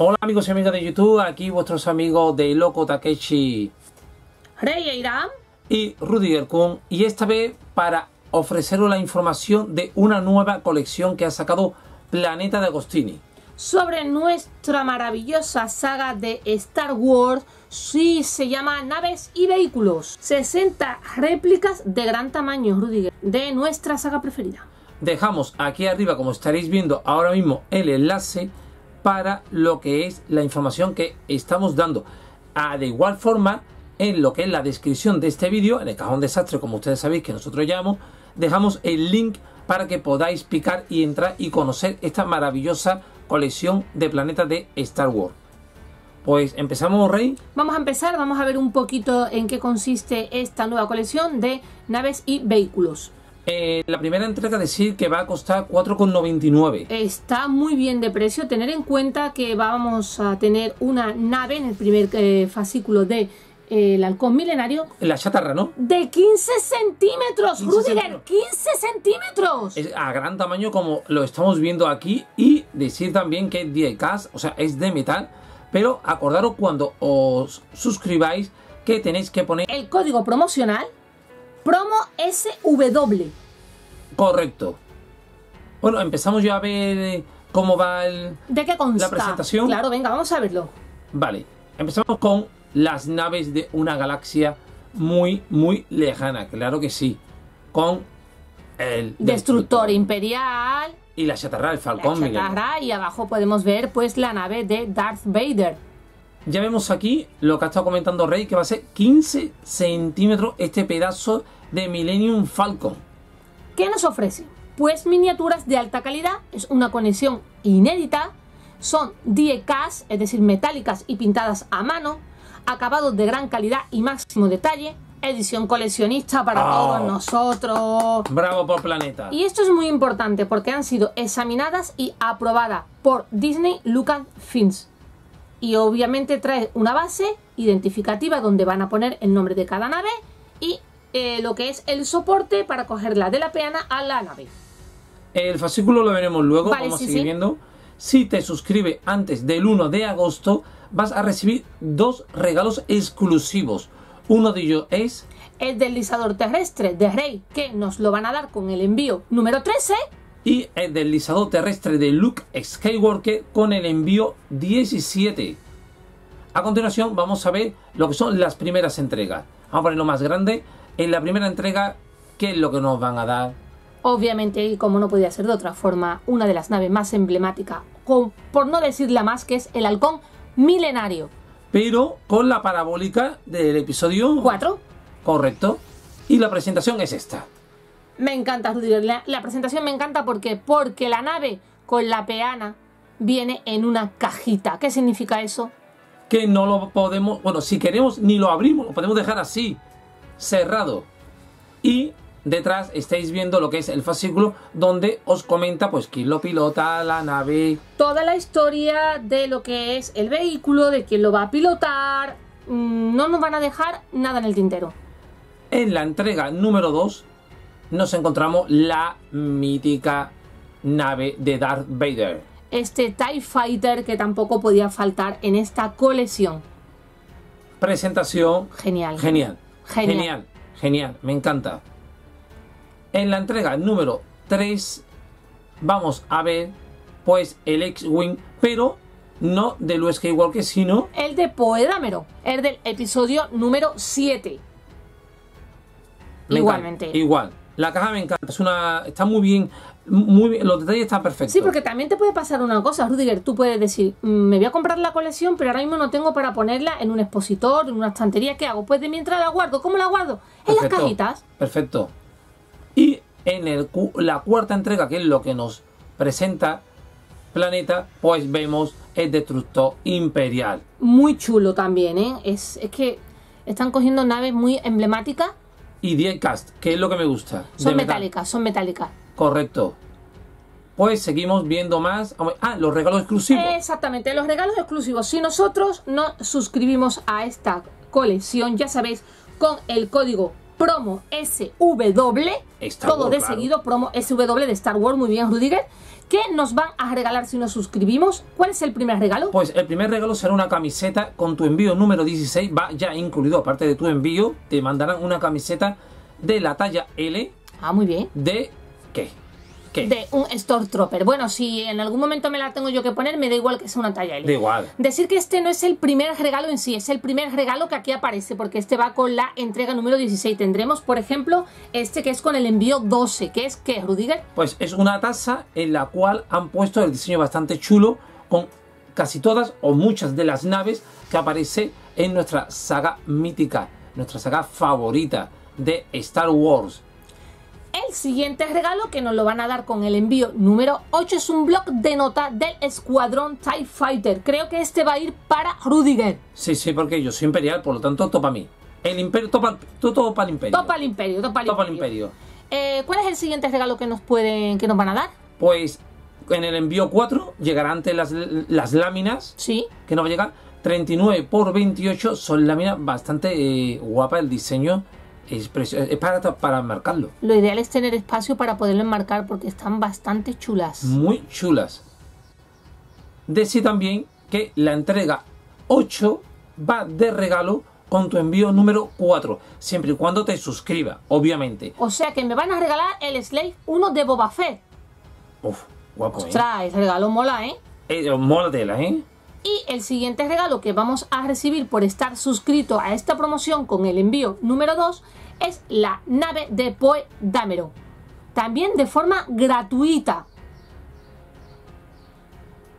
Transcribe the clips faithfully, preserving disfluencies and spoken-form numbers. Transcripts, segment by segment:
Hola amigos y amigas de YouTube, aquí vuestros amigos de Loco Takeshi, Rey Airam y Rudiger Kun, y esta vez para ofreceros la información de una nueva colección que ha sacado Planeta de Agostini sobre nuestra maravillosa saga de Star Wars. Sí, se llama Naves y Vehículos. sesenta réplicas de gran tamaño, Rudiger, de nuestra saga preferida. Dejamos aquí arriba, como estaréis viendo ahora mismo, el enlace para lo que es la información que estamos dando. Ah, de igual forma, en lo que es la descripción de este vídeo, en el cajón desastre, como ustedes sabéis que nosotros llamamos, dejamos el link para que podáis picar y entrar y conocer esta maravillosa colección de planetas de Star Wars. Pues empezamos, Rey. Vamos a empezar, vamos a ver un poquito en qué consiste esta nueva colección de naves y vehículos. Eh, la primera entrega, decir que va a costar cuatro con noventa y nueve. Está muy bien de precio, tener en cuenta que vamos a tener una nave en el primer eh, fascículo de eh, el Halcón Milenario. La chatarra, ¿no? De quince centímetros, Rudiger, quince centímetros. Es a gran tamaño, como lo estamos viendo aquí. Y decir también que es die cast, o sea, es de metal. Pero acordaros, cuando os suscribáis, que tenéis que poner el código promocional promo S W. Correcto. Bueno, empezamos ya a ver cómo va el, ¿de qué consta? La presentación. Claro, venga, vamos a verlo. Vale, empezamos con las naves de una galaxia muy, muy lejana, claro que sí. Con el Destructor, Destructor Imperial. Y la chatarra, el Falcón, la chatarra, Miguel. Y abajo podemos ver pues la nave de Darth Vader. Ya vemos aquí lo que ha estado comentando Rey, que va a ser quince centímetros este pedazo de Millennium Falcon. ¿Qué nos ofrece? Pues miniaturas de alta calidad, es una conexión inédita, son die cast, es decir, metálicas y pintadas a mano, acabados de gran calidad y máximo detalle, edición coleccionista para oh, todos nosotros. Bravo por Planeta. Y esto es muy importante porque han sido examinadas y aprobadas por Disney, Lucasfilm. Y obviamente trae una base identificativa donde van a poner el nombre de cada nave y eh, lo que es el soporte para cogerla de la peana a la nave. El fascículo lo veremos luego, vale, vamos sí, a seguir sí. viendo. Si te suscribes antes del uno de agosto, vas a recibir dos regalos exclusivos. Uno de ellos es el deslizador terrestre de Rey, que nos lo van a dar con el envío número trece. Y el deslizador terrestre de Luke Skywalker con el envío diecisiete. A continuación vamos a ver lo que son las primeras entregas. Vamos a ponerlo más grande. En la primera entrega, ¿qué es lo que nos van a dar? Obviamente, y como no podía ser de otra forma, una de las naves más emblemáticas, con, por no decir la más, que es el Halcón Milenario. Pero con la parabólica del episodio cuatro. Correcto. Y la presentación es esta. Me encanta, Rudiger, la, la presentación me encanta porque, porque la nave con la peana viene en una cajita. ¿Qué significa eso? Que no lo podemos, bueno, si queremos ni lo abrimos, lo podemos dejar así, cerrado. Y detrás estáis viendo lo que es el fascículo donde os comenta pues quién lo pilota, la nave. Toda la historia de lo que es el vehículo, de quién lo va a pilotar, no nos van a dejar nada en el tintero. En la entrega número dos... nos encontramos la mítica nave de Darth Vader. Este TIE Fighter que tampoco podía faltar en esta colección. Presentación. Genial. Genial. Genial. Genial. Genial. Me encanta. En la entrega número tres vamos a ver pues el X-Wing, pero no de Luke Skywalker, sino el de Poedámero, el del episodio número siete. Me Igualmente. Encanta. Igual. La caja me encanta, es una, está muy bien, muy bien, los detalles están perfectos. Sí, porque también te puede pasar una cosa, Rudiger, tú puedes decir, me voy a comprar la colección, pero ahora mismo no tengo para ponerla en un expositor, en una estantería, ¿qué hago? Pues de mientras la guardo, ¿cómo la guardo? En perfecto, las cajitas. Perfecto. Y en el, la cuarta entrega, que es lo que nos presenta Planeta, pues vemos el Destructor Imperial. Muy chulo también, ¿eh? Es, es que están cogiendo naves muy emblemáticas. Y die cast, que es lo que me gusta. Son metálicas, metal. son metálicas. Correcto. Pues seguimos viendo más. Ah, los regalos exclusivos. Exactamente, los regalos exclusivos. Si nosotros nos suscribimos a esta colección, ya sabéis, con el código promo S W, Star todo War, de claro. seguido, promo S W de Star Wars, muy bien Rudiger. ¿Qué nos van a regalar si nos suscribimos? ¿Cuál es el primer regalo? Pues el primer regalo será una camiseta con tu envío número dieciséis, va ya incluido, aparte de tu envío, te mandarán una camiseta de la talla L. Ah, muy bien. ¿De qué? ¿Qué? De un Stormtrooper. Bueno, si en algún momento me la tengo yo que poner, me da igual que sea una talla L. Da igual. Decir que este no es el primer regalo en sí, es el primer regalo que aquí aparece, porque este va con la entrega número dieciséis. Tendremos, por ejemplo, este que es con el envío doce, que es, ¿qué, Rudiger? Pues es una taza en la cual han puesto el diseño bastante chulo con casi todas o muchas de las naves que aparece en nuestra saga mítica, nuestra saga favorita de Star Wars. El siguiente regalo que nos lo van a dar con el envío número ocho es un bloc de nota del escuadrón TIE Fighter. Creo que este va a ir para Rudiger. Sí, sí, porque yo soy imperial, por lo tanto topa a mí. El imperio, topa, tú topa al imperio. Topa al imperio, topa al topa imperio. imperio. Eh, ¿Cuál es el siguiente regalo que nos pueden, que nos van a dar? Pues en el envío cuatro llegarán las, las láminas ¿Sí? que nos va a llegar. treinta y nueve por veintiocho son láminas bastante eh, guapa el diseño. Es, es para, para enmarcarlo. Lo ideal es tener espacio para poderlo enmarcar, porque están bastante chulas. Muy chulas. Decir también que la entrega ocho va de regalo con tu envío número cuatro, siempre y cuando te suscriba, obviamente. O sea que me van a regalar el Slave uno de Boba Fett. Uf, guapo. Ostras, ¿eh? El regalo mola, ¿eh? eh mola tela, ¿eh? Y el siguiente regalo que vamos a recibir por estar suscrito a esta promoción con el envío número dos es la nave de Poe Dameron, también de forma gratuita.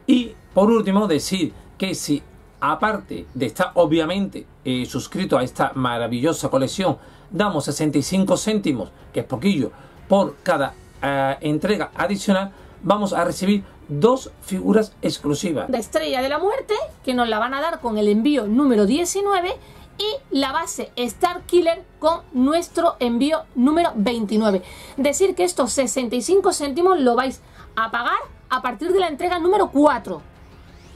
Y por último decir que si aparte de estar obviamente eh, suscrito a esta maravillosa colección, damos sesenta y cinco céntimos, que es poquillo, por cada eh, entrega adicional, vamos a recibir dos figuras exclusivas. La Estrella de la Muerte, que nos la van a dar con el envío número diecinueve, y la base Starkiller con nuestro envío número veintinueve. Decir que estos sesenta y cinco céntimos lo vais a pagar a partir de la entrega número cuatro.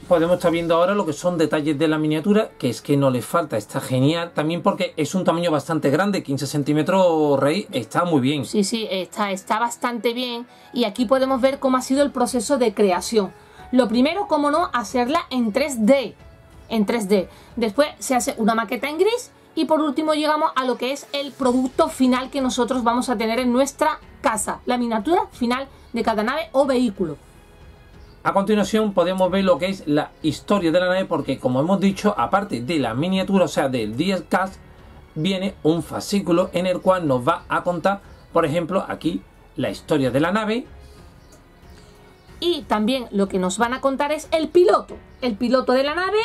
Podemos estar viendo ahora lo que son detalles de la miniatura, que es que no le falta, está genial, también porque es un tamaño bastante grande, quince centímetros rey, está muy bien. Sí, sí, está, está bastante bien, y aquí podemos ver cómo ha sido el proceso de creación. Lo primero, como no, hacerla en tres D, en tres D, después se hace una maqueta en gris, y por último llegamos a lo que es el producto final que nosotros vamos a tener en nuestra casa, la miniatura final de cada nave o vehículo. A continuación podemos ver lo que es la historia de la nave, porque como hemos dicho, aparte de la miniatura, o sea del Die Cast, viene un fascículo en el cual nos va a contar, por ejemplo, aquí la historia de la nave. Y también lo que nos van a contar es el piloto, el piloto de la nave.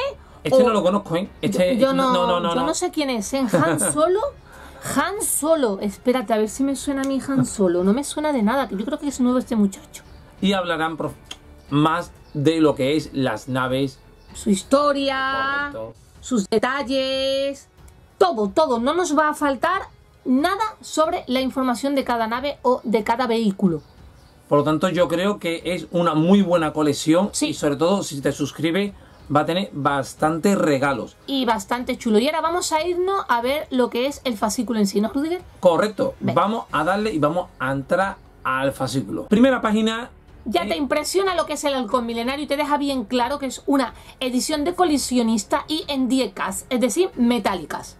Este o... no lo conozco, ¿eh? Este, yo, yo, no, no, no, no, yo no. no sé quién es, ¿eh? Han Solo. Han Solo, espérate a ver si me suena a mí Han Solo, no me suena de nada, que yo creo que es nuevo este muchacho. Y hablarán, prof... más de lo que es las naves, su historia, correcto, sus detalles, todo, todo. No nos va a faltar nada sobre la información de cada nave o de cada vehículo. Por lo tanto, yo creo que es una muy buena colección, sí. Y sobre todo si te suscribes va a tener bastantes regalos. Y bastante chulo. Y ahora vamos a irnos a ver lo que es el fascículo en sí, ¿no, Rudiger? Correcto. Ven. Vamos a darle y vamos a entrar al fascículo. Primera página. Ya te impresiona lo que es el Halcón Milenario y te deja bien claro que es una edición de coleccionista y en die cast, es decir, metálicas.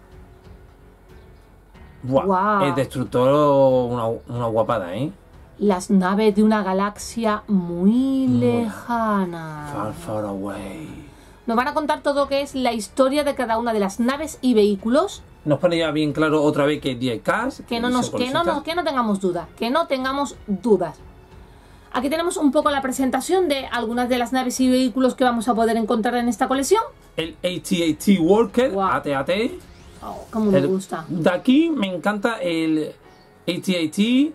Wow. Wow. El destructor, una, una guapada, ¿eh? Las naves de una galaxia muy lejana. Far, far away. Nos van a contar todo lo que es la historia de cada una de las naves y vehículos. Nos pone ya bien claro otra vez que es die cast. Que no, nos, que no, nos, que no tengamos dudas, que no tengamos dudas. Aquí tenemos un poco la presentación de algunas de las naves y vehículos que vamos a poder encontrar en esta colección. El A T A T Walker, wow. A T A T. Oh, como me gusta. De aquí me encanta el A T A T.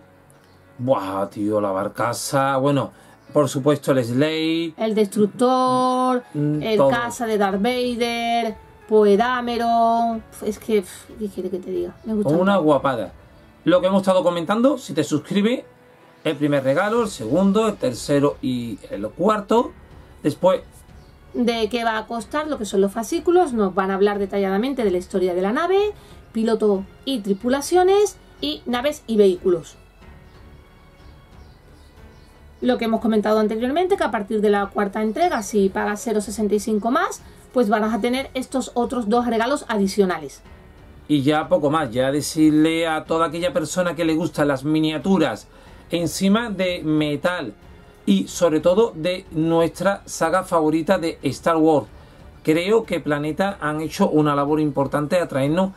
Buah, tío, la barcaza. Bueno, por supuesto el Slade. El Destructor, mm, el todo. Casa de Darth Vader, Poedámero. Es que, ¿qué quiere que te diga? Me gusta. Una guapada. Lo que hemos estado comentando, si te suscribes... El primer regalo, el segundo, el tercero y el cuarto. Después de qué va a costar lo que son los fascículos, nos van a hablar detalladamente de la historia de la nave, piloto y tripulaciones, y naves y vehículos. Lo que hemos comentado anteriormente, que a partir de la cuarta entrega, si pagas cero sesenta y cinco más, pues van a tener estos otros dos regalos adicionales. Y ya poco más, ya decirle a toda aquella persona que le gustan las miniaturas encima de metal y sobre todo de nuestra saga favorita de Star Wars. Creo que Planeta han hecho una labor importante a traernos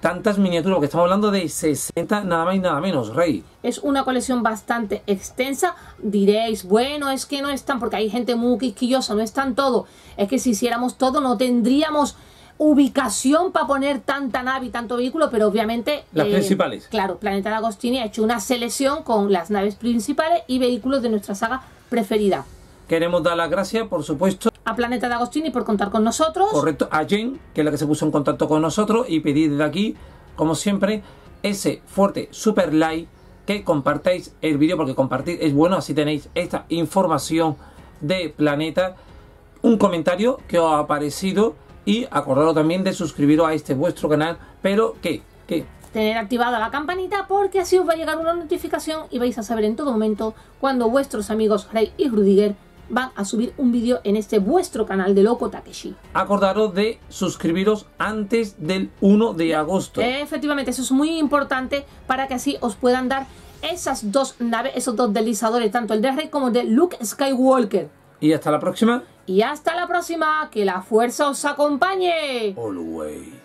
tantas miniaturas, porque estamos hablando de sesenta nada más y nada menos, Rey. Es una colección bastante extensa. Diréis, bueno, es que no están, porque hay gente muy quisquillosa, no están todo. Es que si hiciéramos todo no tendríamos ubicación para poner tanta nave y tanto vehículo, pero obviamente las eh, principales. Claro, Planeta de Agostini ha hecho una selección con las naves principales y vehículos de nuestra saga preferida. Queremos dar las gracias, por supuesto, a Planeta de Agostini por contar con nosotros. Correcto, a Jane, que es la que se puso en contacto con nosotros, y pedir desde aquí, como siempre, ese fuerte super like, que compartáis el vídeo, porque compartir es bueno, así tenéis esta información de Planeta, un comentario que os ha parecido. Y acordaros también de suscribiros a este vuestro canal, pero ¿qué? ¿Qué? Tener activada la campanita, porque así os va a llegar una notificación y vais a saber en todo momento cuando vuestros amigos Rey y Rudiger van a subir un vídeo en este vuestro canal de Loco Takeshi. Acordaros de suscribiros antes del uno de agosto. Efectivamente, eso es muy importante para que así os puedan dar esas dos naves, esos dos deslizadores, tanto el de Rey como el de Luke Skywalker. Y hasta la próxima. Y hasta la próxima, que la fuerza os acompañe. Always.